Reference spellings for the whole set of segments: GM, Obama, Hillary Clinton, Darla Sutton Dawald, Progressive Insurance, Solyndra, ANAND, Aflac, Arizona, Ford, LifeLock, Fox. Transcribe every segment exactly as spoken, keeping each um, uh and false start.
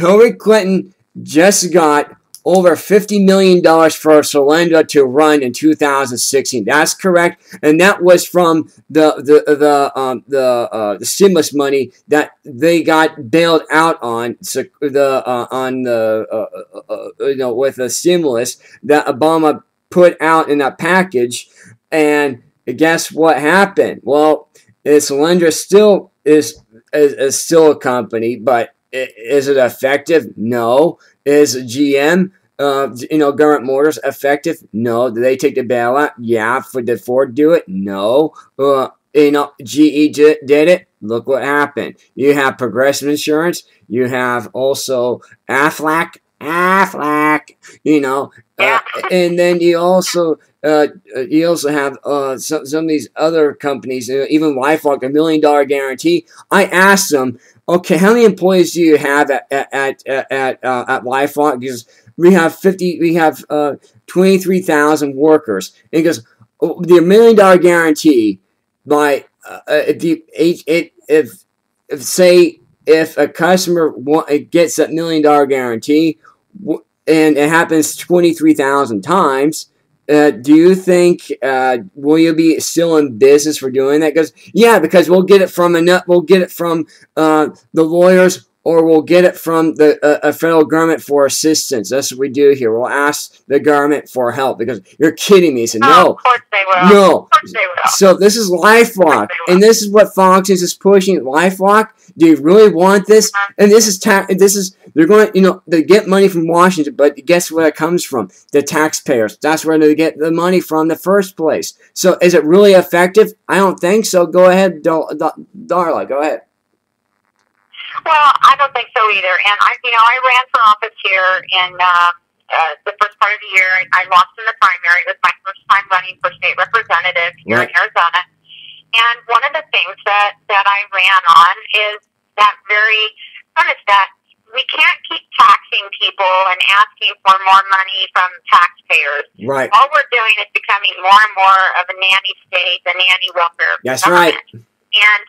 Hillary Clinton just got over fifty million dollars for Solyndra to run in two thousand sixteen. That's correct, and that was from the the the um, the, uh, the stimulus money that they got bailed out on the uh, on the uh, uh, you know with the stimulus that Obama put out in that package. And guess what happened? Well, Solyndra still is, is is still a company, but is it effective? No. Is G M, uh, you know, General Motors effective? No. Do they take the bailout? Yeah. For, did Ford do it? No. Uh, you know, G E did it. Look what happened. You have Progressive Insurance. You have also Aflac. Aflac. You know, uh, and then you also uh, you also have uh, some some of these other companies, you know, even LifeLock, a million dollar guarantee. I asked them, okay, how many employees do you have at at at at, uh, at LifeLock? Because we have fifty, we have uh, twenty-three thousand workers. And he goes, oh, the million dollar guarantee by uh, if you it if if say if a customer gets that million dollar guarantee and it happens twenty-three thousand times, Uh, do you think uh, will you be still in business for doing that? Because yeah, because we'll get it from enough. We'll get it from uh, the lawyers, or we'll get it from the uh, a federal government for assistance. That's what we do here. We'll ask the government for help. Because you're kidding me. So, oh, no, of course they will. No, of course they will. So this is LifeLock, and this is what Fox is pushing. LifeLock. Do you really want this? And this is ta this is they're going, you know, they get money from Washington, but guess where it comes from? The taxpayers. That's where they get the money from in the first place. So is it really effective? I don't think so. Go ahead, Darla. Go ahead. Well, I don't think so either. And I, you know, I ran for office here in uh, uh, the first part of the year. I, I lost in the primary. It was my first time running for state representative here in Arizona. And one of the things that, that I ran on is that very, what is that? We can't keep taxing people and asking for more money from taxpayers. Right. All we're doing is becoming more and more of a nanny state, a nanny welfare. That's government. Right. And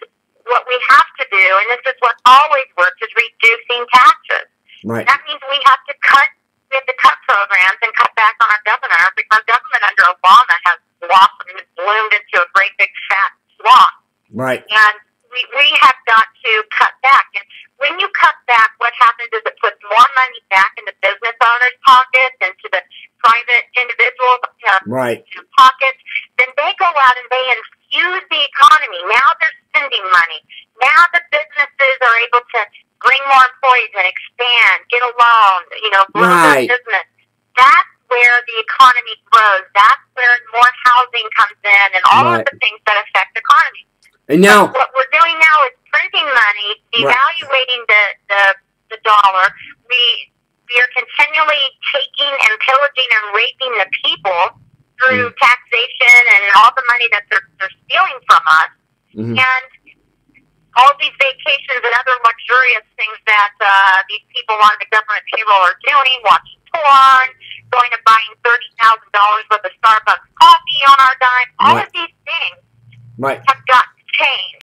what we have to do, and this is what always works, is reducing taxes. Right. That means we have to cut, we have to cut programs and cut back on our governor, because our government under Obama has blossomed and bloomed into a great big fat swamp. Right. And we, we have got to cut back. And when you cut back, what happens is it puts more money back into business owners' pockets and to the private individuals' uh, right. pockets. Then they go out and they infuse the economy. Now they're spending money. Now the businesses are able to bring more employees and expand, get a loan, you know, grow right. their business. That's where the economy grows. That's where more housing comes in and all right. of the things that affect the economy. And now, so what we're doing now is printing money, devaluating right. the, the the dollar. We we are continually taking and pillaging and raping the people through mm. taxation and all the money that they're, they're stealing from us. Mm-hmm. And all these vacations and other luxurious things that uh, these people on the government payroll are doing, watching porn, going and buying thirty thousand dollars worth of Starbucks coffee on our dime, all right. of these things right. have got to change.